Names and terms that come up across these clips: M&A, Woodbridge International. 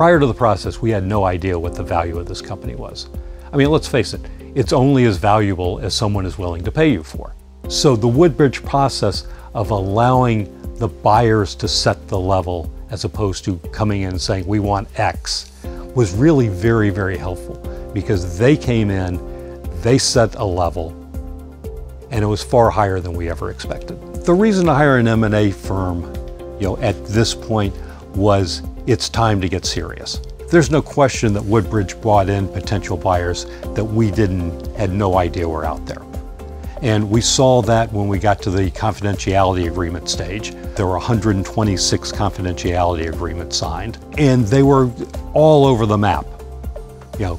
prior to the process, we had no idea what the value of this company was. I mean, let's face it, it's only as valuable as someone is willing to pay you for. So the Woodbridge process of allowing the buyers to set the level as opposed to coming in and saying, we want X, was really very, very helpful because they came in, they set a level, and it was far higher than we ever expected. The reason to hire an M&A firm, at this point was it's time to get serious. There's no question that Woodbridge brought in potential buyers that we had no idea were out there. And we saw that when we got to the confidentiality agreement stage. There were 126 confidentiality agreements signed, and they were all over the map.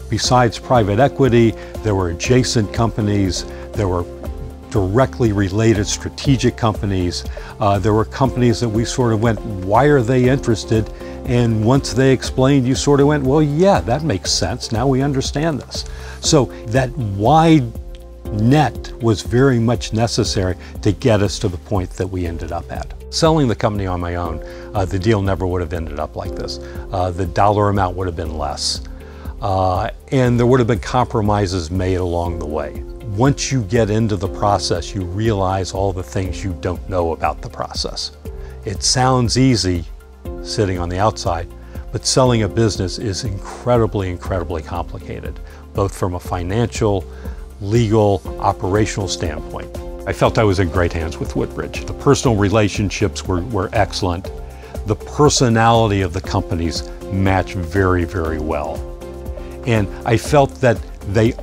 Besides private equity, there were adjacent companies, there were directly related strategic companies. There were companies that we sort of went, why are they interested? And once they explained, you sort of went, well, yeah, that makes sense. Now we understand this. So that wide net was very much necessary to get us to the point that we ended up at. Selling the company on my own, the deal never would have ended up like this. The dollar amount would have been less. And there would have been compromises made along the way. Once you get into the process, you realize all the things you don't know about the process. It sounds easy sitting on the outside, but selling a business is incredibly, incredibly complicated, both from a financial, legal, operational standpoint. I felt I was in great hands with Woodbridge. The personal relationships were excellent. The personality of the companies matched very, very well. And I felt that they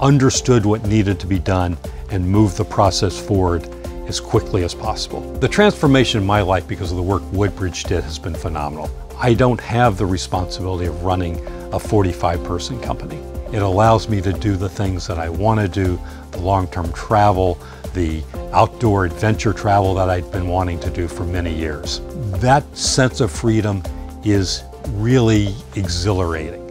understood what needed to be done and moved the process forward as quickly as possible. The transformation in my life because of the work Woodbridge did has been phenomenal. I don't have the responsibility of running a 45-person company. It allows me to do the things that I want to do, the long-term travel, the outdoor adventure travel that I've been wanting to do for many years. That sense of freedom is really exhilarating.